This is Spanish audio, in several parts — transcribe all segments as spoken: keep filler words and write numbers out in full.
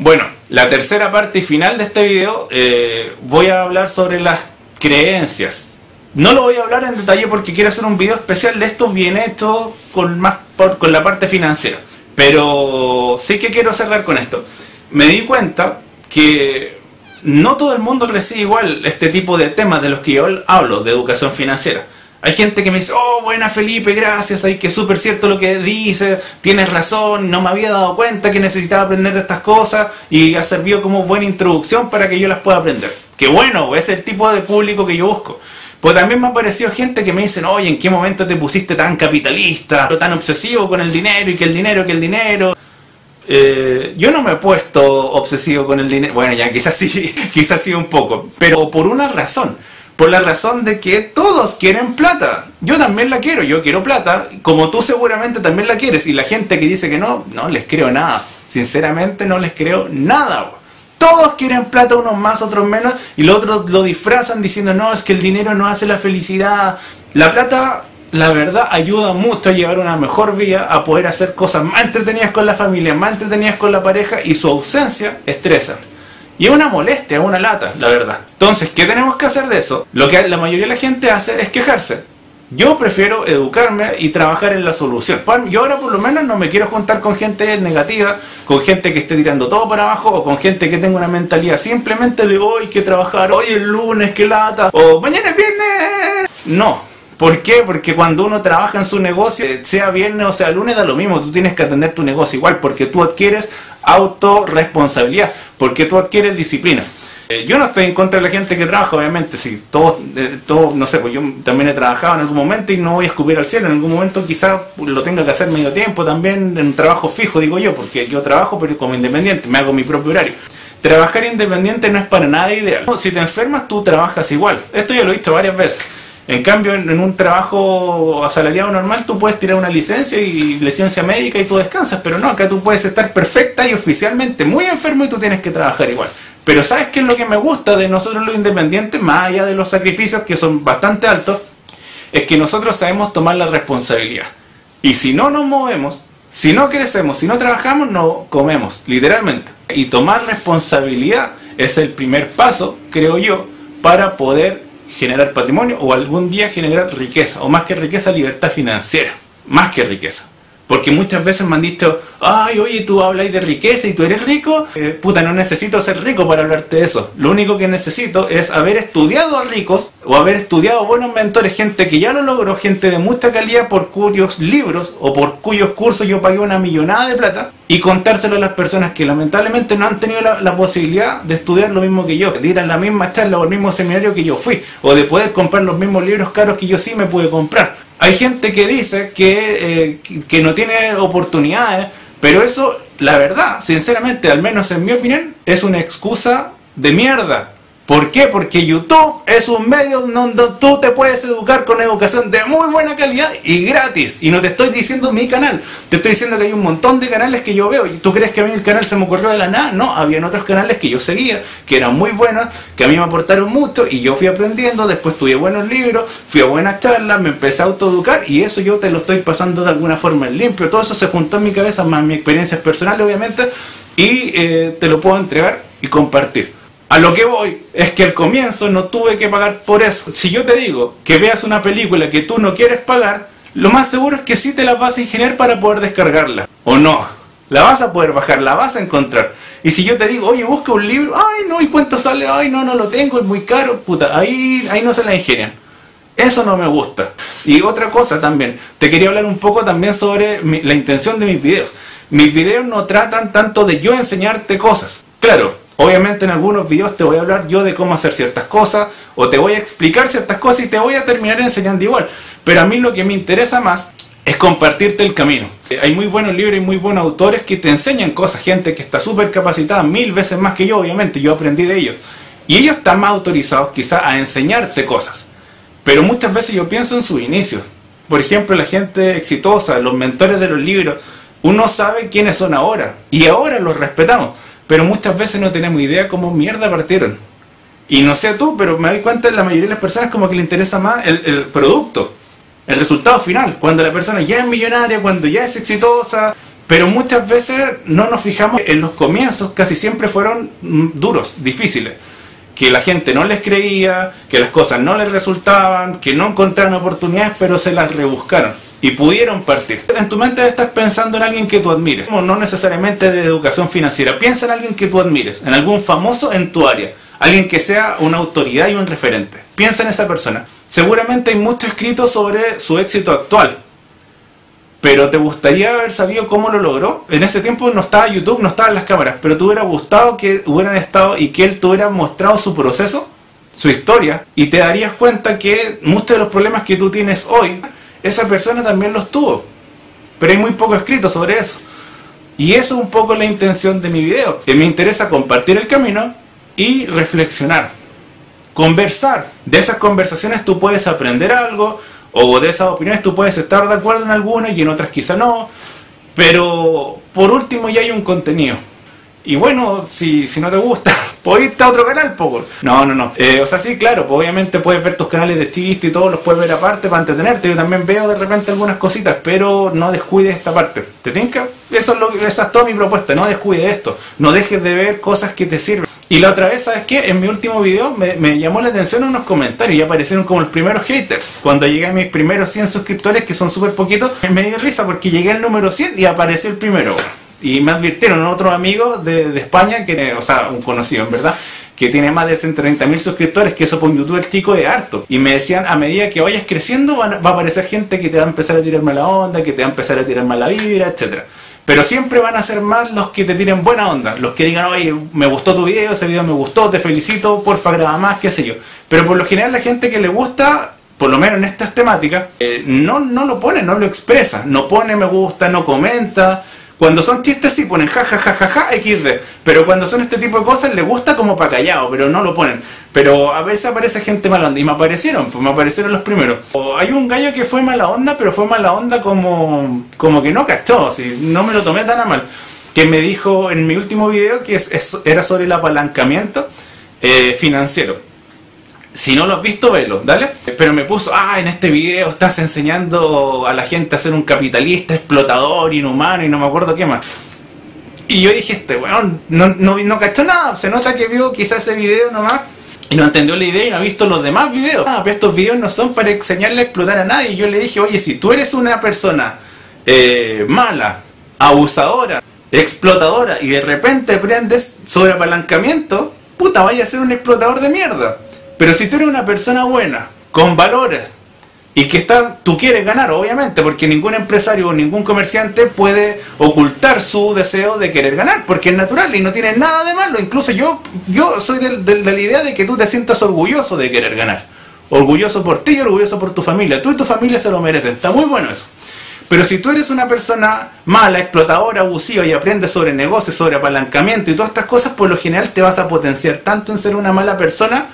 Bueno, la tercera parte y final de este video, eh, voy a hablar sobre las creencias. No lo voy a hablar en detalle porque quiero hacer un video especial de estos bien hechos con, más por, con la parte financiera. Pero sí que quiero cerrar con esto. Me di cuenta que no todo el mundo recibe igual este tipo de temas de los que yo hablo, de educación financiera. Hay gente que me dice, oh, buena Felipe, gracias, ahí que es súper cierto lo que dices, tienes razón, no me había dado cuenta que necesitaba aprender de estas cosas y ha servido como buena introducción para que yo las pueda aprender. Que bueno, es el tipo de público que yo busco. Pues también me ha aparecido gente que me dicen, oye, ¿en qué momento te pusiste tan capitalista, tan obsesivo con el dinero y que el dinero, que el dinero? Eh, yo no me he puesto obsesivo con el dinero, bueno, ya quizás sí, quizás sí un poco, pero por una razón. Por la razón de que todos quieren plata. Yo también la quiero, yo quiero plata, como tú seguramente también la quieres. Y la gente que dice que no, no les creo nada. Sinceramente no les creo nada, bro. Todos quieren plata, unos más, otros menos. Y los otros lo disfrazan diciendo, no, es que el dinero no hace la felicidad. La plata, la verdad, ayuda mucho a llevar una mejor vida, a poder hacer cosas más entretenidas con la familia, más entretenidas con la pareja. Y su ausencia estresa. Y es una molestia, es una lata, la verdad. Entonces, ¿qué tenemos que hacer de eso? Lo que la mayoría de la gente hace es quejarse. Yo prefiero educarme y trabajar en la solución. Yo ahora por lo menos no me quiero juntar con gente negativa, con gente que esté tirando todo para abajo, o con gente que tenga una mentalidad simplemente de hoy que trabajar, hoy es lunes, qué lata, o mañana es viernes. No. ¿Por qué? Porque cuando uno trabaja en su negocio, sea viernes o sea lunes, da lo mismo. Tú tienes que atender tu negocio igual, porque tú adquieres autorresponsabilidad, porque tú adquieres disciplina. Eh, yo no estoy en contra de la gente que trabaja, obviamente. Si todos, eh, todos, no sé, pues yo también he trabajado en algún momento y no voy a escupir al cielo. En algún momento quizás lo tenga que hacer medio tiempo también, en un trabajo fijo, digo yo, porque yo trabajo pero como independiente, me hago mi propio horario. Trabajar independiente no es para nada ideal. Si te enfermas, tú trabajas igual. Esto ya lo he visto varias veces. En cambio, en un trabajo asalariado normal, tú puedes tirar una licencia y licencia médica y tú descansas. Pero no, acá tú puedes estar perfecta y oficialmente muy enfermo y tú tienes que trabajar igual. Pero ¿sabes qué es lo que me gusta de nosotros los independientes, más allá de los sacrificios que son bastante altos? Es que nosotros sabemos tomar la responsabilidad. Y si no nos movemos, si no crecemos, si no trabajamos, no comemos, literalmente. Y tomar responsabilidad es el primer paso, creo yo, para poder generar patrimonio o algún día generar riqueza, o más que riqueza, libertad financiera, más que riqueza. Porque muchas veces me han dicho, ay, oye, tú habláis de riqueza y tú eres rico. Eh, puta, no necesito ser rico para hablarte de eso. Lo único que necesito es haber estudiado a ricos o haber estudiado buenos mentores, gente que ya lo logró, gente de mucha calidad, por cuyos libros o por cuyos cursos yo pagué una millonada de plata, y contárselo a las personas que lamentablemente no han tenido la, la posibilidad de estudiar lo mismo que yo, de ir a la misma charla o al mismo seminario que yo fui, o de poder comprar los mismos libros caros que yo sí me pude comprar. Hay gente que dice que, eh, que no tiene oportunidades, pero eso, la verdad, sinceramente, al menos en mi opinión, es una excusa de mierda. ¿Por qué? Porque YouTube es un medio donde tú te puedes educar con educación de muy buena calidad y gratis. Y no te estoy diciendo mi canal, te estoy diciendo que hay un montón de canales que yo veo. ¿Y tú crees que a mí el canal se me ocurrió de la nada? No, habían otros canales que yo seguía, que eran muy buenos, que a mí me aportaron mucho y yo fui aprendiendo, después estudié buenos libros, fui a buenas charlas, me empecé a autoeducar y eso yo te lo estoy pasando de alguna forma en limpio. Todo eso se juntó en mi cabeza, más mis experiencias personales obviamente, y eh, te lo puedo entregar y compartir. A lo que voy es que al comienzo no tuve que pagar por eso. Si yo te digo que veas una película que tú no quieres pagar, lo más seguro es que sí te la vas a ingeniar para poder descargarla. ¿O no? La vas a poder bajar, la vas a encontrar. Y si yo te digo, oye, busca un libro, ay no, ¿y cuánto sale? Ay no, no lo tengo, es muy caro, puta, ahí, ahí no se la ingenian. Eso no me gusta. Y otra cosa también, te quería hablar un poco también sobre mi, la intención de mis videos. Mis videos no tratan tanto de yo enseñarte cosas. Claro, obviamente en algunos videos te voy a hablar yo de cómo hacer ciertas cosas, o te voy a explicar ciertas cosas y te voy a terminar enseñando igual. Pero a mí lo que me interesa más es compartirte el camino. Hay muy buenos libros y muy buenos autores que te enseñan cosas, gente que está súper capacitada, mil veces más que yo obviamente, yo aprendí de ellos. Y ellos están más autorizados quizás a enseñarte cosas. Pero muchas veces yo pienso en sus inicios. Por ejemplo, la gente exitosa, los mentores de los libros, uno sabe quiénes son ahora, y ahora los respetamos. Pero muchas veces no tenemos idea cómo mierda partieron. Y no sé tú, pero me doy cuenta de la mayoría de las personas como que le interesa más el, el producto, el resultado final. Cuando la persona ya es millonaria, cuando ya es exitosa, pero muchas veces no nos fijamos en los comienzos, casi siempre fueron duros, difíciles, que la gente no les creía, que las cosas no les resultaban, que no encontraron oportunidades, pero se las rebuscaron y pudieron partir. En tu mente estás pensando en alguien que tú admires, no necesariamente de educación financiera, piensa en alguien que tú admires, en algún famoso en tu área, alguien que sea una autoridad y un referente. Piensa en esa persona. Seguramente hay mucho escrito sobre su éxito actual, pero te gustaría haber sabido cómo lo logró. En ese tiempo no estaba YouTube, no estaban las cámaras, pero te hubiera gustado que hubieran estado y que él te hubiera mostrado su proceso, su historia, y te darías cuenta que muchos de los problemas que tú tienes hoy, esa persona también los tuvo, pero hay muy poco escrito sobre eso. Y eso es un poco la intención de mi video. Me interesa compartir el camino y reflexionar, conversar. De esas conversaciones tú puedes aprender algo, o de esas opiniones tú puedes estar de acuerdo en algunas y en otras quizá no, pero por último ya hay un contenido. Y bueno, si, si no te gusta, podés irte a otro canal, poco. No, no, no. Eh, o sea, sí, claro, pues obviamente puedes ver tus canales de chiste y todo, los puedes ver aparte para entretenerte. Yo también veo de repente algunas cositas, pero no descuides esta parte. ¿Te tinca? Eso es lo, esa es toda mi propuesta, no descuides esto. No dejes de ver cosas que te sirven. Y la otra vez, ¿sabes qué? En mi último video me, me llamó la atención unos comentarios y aparecieron como los primeros haters. Cuando llegué a mis primeros cien suscriptores, que son súper poquitos, me dio risa porque llegué al número cien y apareció el primero. Y me advirtieron otros amigos de, de España, que, o sea, un conocido en verdad, que tiene más de ciento treinta mil suscriptores, que eso por YouTube chico es harto. Y me decían, a medida que vayas creciendo va a aparecer gente que te va a empezar a tirar mala onda, que te va a empezar a tirar mala vibra, etcétera. Pero siempre van a ser más los que te tiren buena onda, los que digan, oye, me gustó tu video, ese video me gustó, te felicito, porfa graba más, qué sé yo. Pero por lo general la gente que le gusta, por lo menos en estas temáticas, eh, no, no lo pone, no lo expresa, no pone me gusta, no comenta. Cuando son chistes sí ponen ja ja ja ja ja equis de, pero cuando son este tipo de cosas les gusta como para callado, pero no lo ponen. Pero a veces aparece gente mala onda, y me aparecieron, pues me aparecieron los primeros. O hay un gallo que fue mala onda, pero fue mala onda como, como que no cachó, así, no me lo tomé tan a mal. Que me dijo en mi último video que es, es, era sobre el apalancamiento eh, financiero. Si no lo has visto, velo, dale. Pero me puso, ah, en este video estás enseñando a la gente a ser un capitalista, explotador, inhumano y no me acuerdo qué más. Y yo dije, este weón, bueno, no, no, no cachó nada, se nota que vio quizás ese video nomás y no entendió la idea y no ha visto los demás videos. Ah, pero estos videos no son para enseñarle a explotar a nadie. Y yo le dije, oye, si tú eres una persona eh, mala, abusadora, explotadora y de repente aprendes sobre apalancamiento, puta, vaya a ser un explotador de mierda. Pero si tú eres una persona buena, con valores, y que está, tú quieres ganar, obviamente, porque ningún empresario o ningún comerciante puede ocultar su deseo de querer ganar, porque es natural y no tiene nada de malo. Incluso yo, yo soy de, de, de la idea de que tú te sientas orgulloso de querer ganar. Orgulloso por ti y orgulloso por tu familia. Tú y tu familia se lo merecen. Está muy bueno eso. Pero si tú eres una persona mala, explotadora, abusiva y aprendes sobre negocios, sobre apalancamiento y todas estas cosas, por lo general te vas a potenciar tanto en ser una mala persona,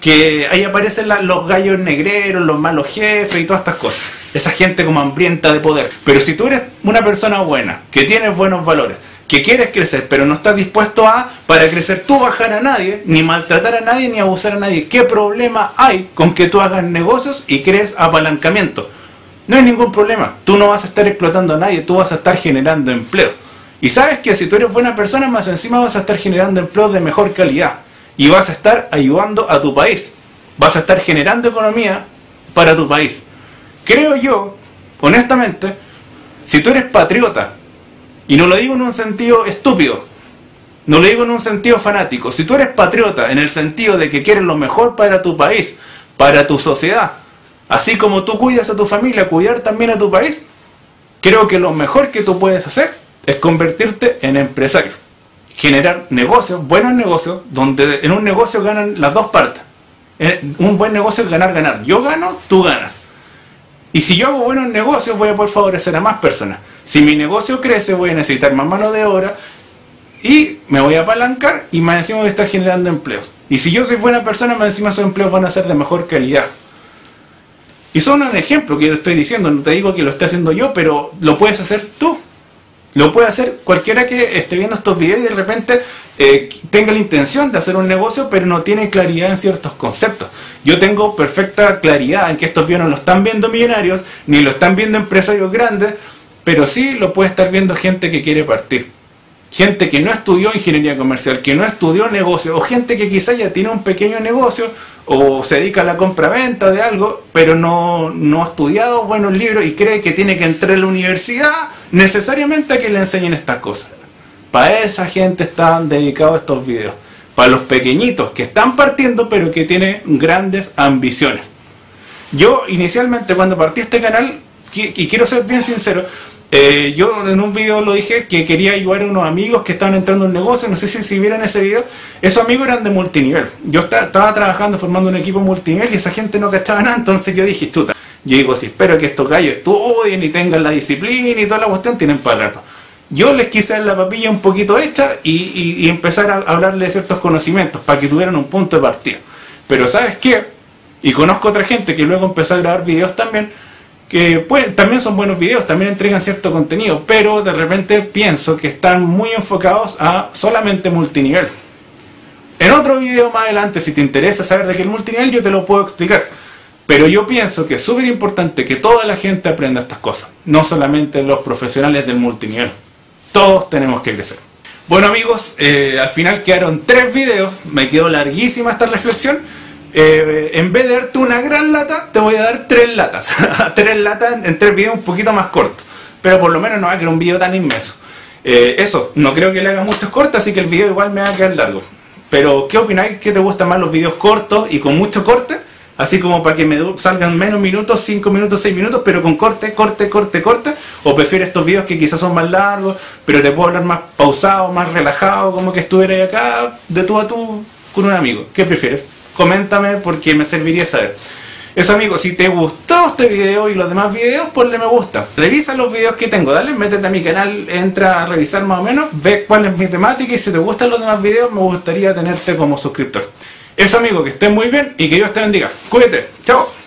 que ahí aparecen la, los gallos negreros, los malos jefes y todas estas cosas. Esa gente como hambrienta de poder. Pero si tú eres una persona buena, que tienes buenos valores, que quieres crecer, pero no estás dispuesto a, para crecer, tú bajar a nadie, ni maltratar a nadie, ni abusar a nadie. ¿Qué problema hay con que tú hagas negocios y crees apalancamiento? No hay ningún problema. Tú no vas a estar explotando a nadie, tú vas a estar generando empleo. Y sabes que si tú eres buena persona, más encima vas a estar generando empleos de mejor calidad. Y vas a estar ayudando a tu país. Vas a estar generando economía para tu país. Creo yo, honestamente, si tú eres patriota, y no lo digo en un sentido estúpido, no lo digo en un sentido fanático, si tú eres patriota en el sentido de que quieres lo mejor para tu país, para tu sociedad, así como tú cuidas a tu familia, cuidar también a tu país, creo que lo mejor que tú puedes hacer es convertirte en empresario. Generar negocios, buenos negocios, donde en un negocio ganan las dos partes. Un buen negocio es ganar, ganar. Yo gano, tú ganas. Y si yo hago buenos negocios, voy a poder favorecer a más personas. Si mi negocio crece, voy a necesitar más mano de obra y me voy a apalancar y más encima voy a estar generando empleos. Y si yo soy buena persona, más encima esos empleos van a ser de mejor calidad. Y son un ejemplo que yo estoy diciendo, no te digo que lo esté haciendo yo, pero lo puedes hacer tú. Lo puede hacer cualquiera que esté viendo estos videos y de repente eh, tenga la intención de hacer un negocio pero no tiene claridad en ciertos conceptos. Yo tengo perfecta claridad en que estos videos no lo están viendo millonarios, ni lo están viendo empresarios grandes, pero sí lo puede estar viendo gente que quiere partir, gente que no estudió ingeniería comercial, que no estudió negocio, o gente que quizá ya tiene un pequeño negocio o se dedica a la compra-venta de algo, pero no, no ha estudiado buenos libros y cree que tiene que entrar a la universidad necesariamente a que le enseñen estas cosas. Para esa gente están dedicados estos videos, para los pequeñitos que están partiendo pero que tienen grandes ambiciones. Yo inicialmente cuando partí este canal, y quiero ser bien sincero, Eh, yo en un video lo dije que quería ayudar a unos amigos que estaban entrando en un negocio. No sé si, si vieron ese video. Esos amigos eran de multinivel. Yo está, estaba trabajando, formando un equipo multinivel, y esa gente no cachaba nada. Entonces yo dije, chuta, yo digo, si espero que estos gallos estudien y tengan la disciplina y toda la cuestión, tienen para rato. Yo les quise dar la papilla un poquito hecha y, y, y empezar a hablarles de ciertos conocimientos para que tuvieran un punto de partida. Pero ¿sabes qué? Y conozco otra gente que luego empezó a grabar videos también, que pues, también son buenos videos, también entregan cierto contenido, pero de repente pienso que están muy enfocados a solamente multinivel. En otro video más adelante, si te interesa saber de qué es el multinivel, yo te lo puedo explicar, pero yo pienso que es súper importante que toda la gente aprenda estas cosas, no solamente los profesionales del multinivel. Todos tenemos que crecer. Bueno amigos, eh, al final quedaron tres videos, me quedó larguísima esta reflexión. Eh, en vez de darte una gran lata, te voy a dar tres latas. Tres latas en tres videos un poquito más cortos. Pero por lo menos no va a quedar un video tan inmenso. Eh, eso, no creo que le haga muchos cortos, así que el video igual me va a quedar largo. Pero, ¿qué opináis? ¿Qué te gustan más, los videos cortos y con mucho corte? Así como para que me salgan menos minutos, cinco minutos, seis minutos, pero con corte, corte, corte, corte. ¿O prefieres estos videos que quizás son más largos, pero te puedo hablar más pausado, más relajado, como que estuviera acá de tú a tú con un amigo? ¿Qué prefieres? Coméntame, porque me serviría saber. Eso amigos, si te gustó este video y los demás videos, ponle me gusta. Revisa los videos que tengo, dale, métete a mi canal, entra a revisar más o menos, ve cuál es mi temática, y si te gustan los demás videos, me gustaría tenerte como suscriptor. Eso amigos, que estés muy bien y que Dios te bendiga. Cuídate, chao.